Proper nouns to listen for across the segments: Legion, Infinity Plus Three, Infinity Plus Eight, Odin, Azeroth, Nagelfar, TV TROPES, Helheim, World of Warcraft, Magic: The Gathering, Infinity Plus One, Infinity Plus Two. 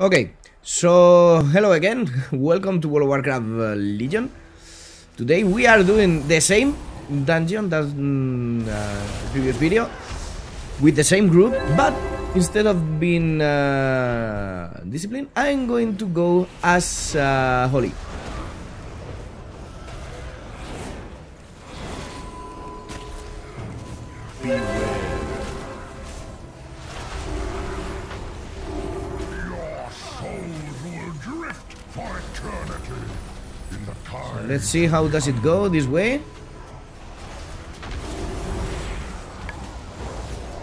Okay, so hello again, welcome to World of Warcraft Legion. Today we are doing the same dungeon that the previous video, with the same group, but instead of being disciplined, I'm going to go as holy. Let's see how does it go this way.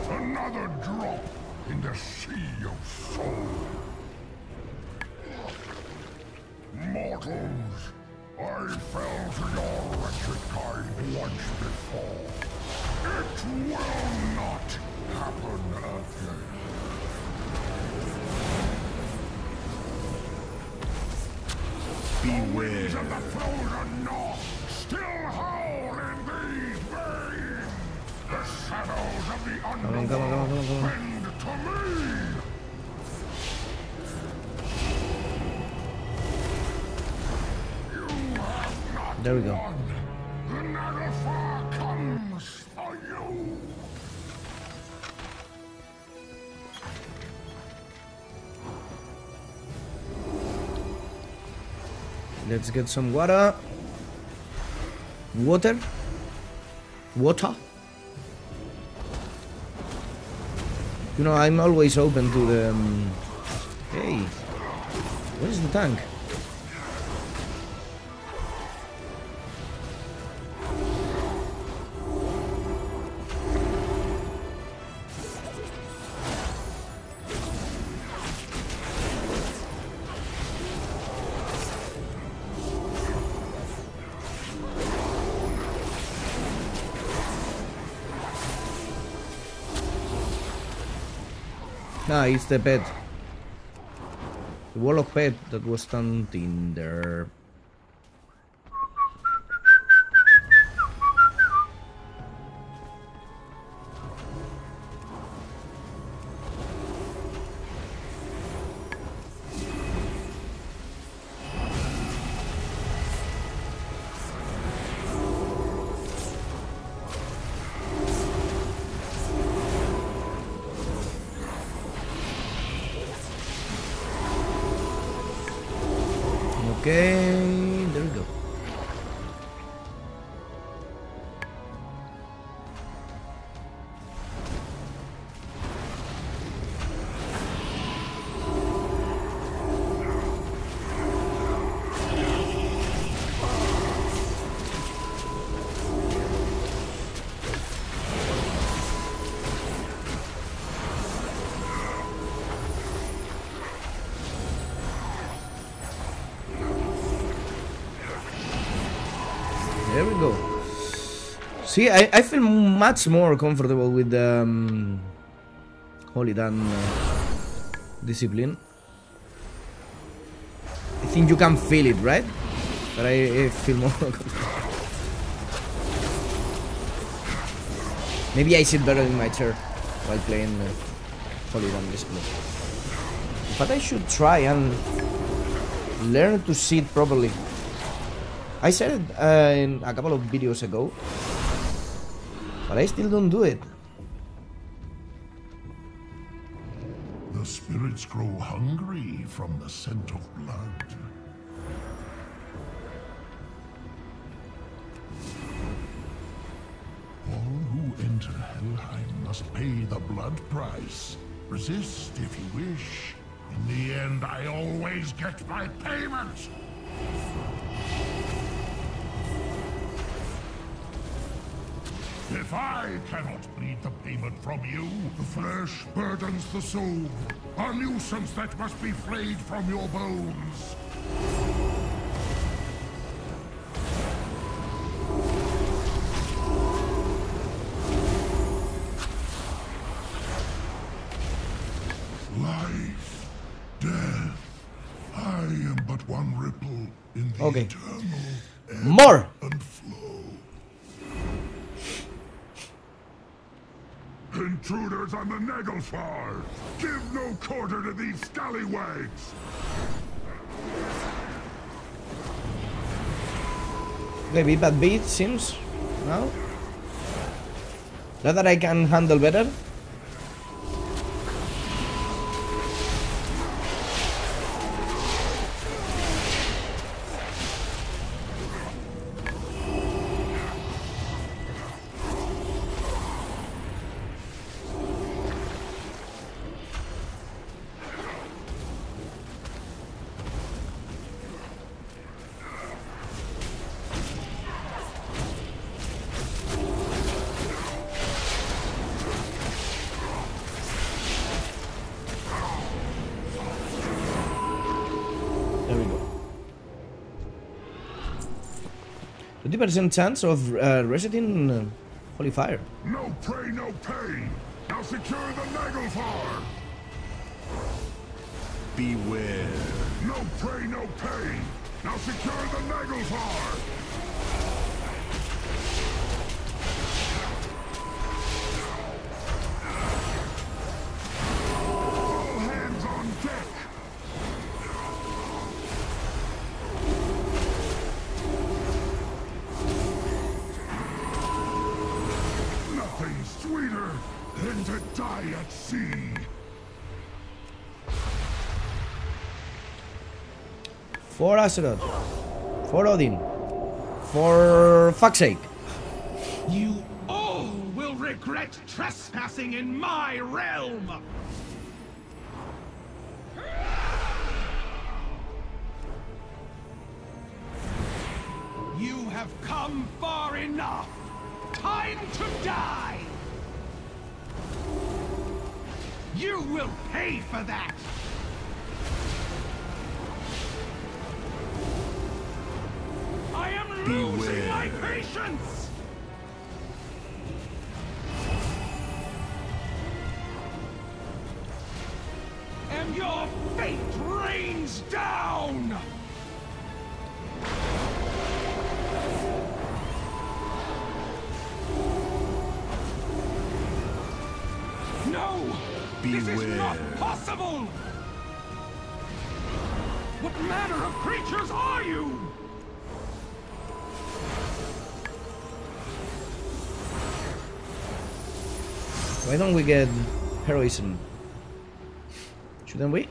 Another drop in the sea of soul. Mortals, I fell to your wretched kind once before. It will not happen again. Beware of the frozen north, still howl in these veins. The shadows of the underworld bend to me. You have not there we go. Won. The Nagelfar comes for you. Let's get some water. Water. You know, I'm always open to the... Hey, where's the tank? Ah, it's the pet. The wall of pet that was standing there. Okay, there we go. There we go. See, I feel much more comfortable with the holy than discipline. I think you can feel it, right? But I feel more comfortable. Maybe I sit better in my chair while playing holy than discipline. But I should try and learn to sit properly. I said it in a couple of videos ago, but I still don't do it. The spirits grow hungry from the scent of blood. All who enter Helheim must pay the blood price. Resist if you wish. In the end, I always get my payment! If I cannot bleed the payment from you, the flesh burdens the soul, a nuisance that must be flayed from your bones. Life, death, I am but one ripple in the eternal ebb more and flow. Intruders on the Nagelfar! Give no quarter to these scallywags! Okay, beat by beat, seems. No? Not that I can handle better. Chance of resetting holy fire. No prey, no pain. Now secure the Nagelfar. Beware. No prey, no pain. Now secure the Nagelfar. All hands on deck. Sweeter than to die at sea. For Azeroth, for Odin, for fuck's sake. You all will regret trespassing in my realm. You have come far enough. Time to die. You will pay for that! I am losing my patience! And your fate rains down! No! Beware. This is not possible! What manner of creatures are you? Why don't we get heroism? Shouldn't we?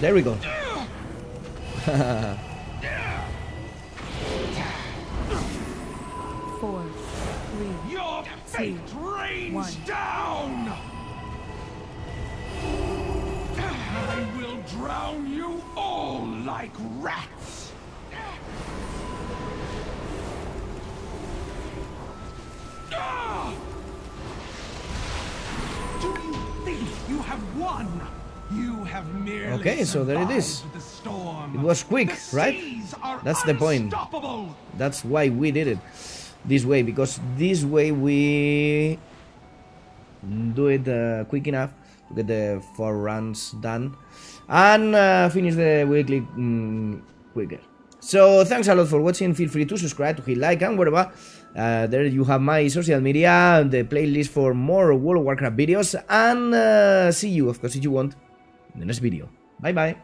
There we go. It rains down! I will drown you all like rats! Do you think you have won? You have merely okay, so there it is. The storm. It was quick, right? That's the point. That's why we did it this way, because this way we do it quick enough to get the 4 runs done and finish the weekly quicker. So thanks a lot for watching. Feel free to subscribe, to hit like, and whatever. There you have my social media, the playlist for more World of Warcraft videos, and see you, of course, if you want, in the next video. Bye bye.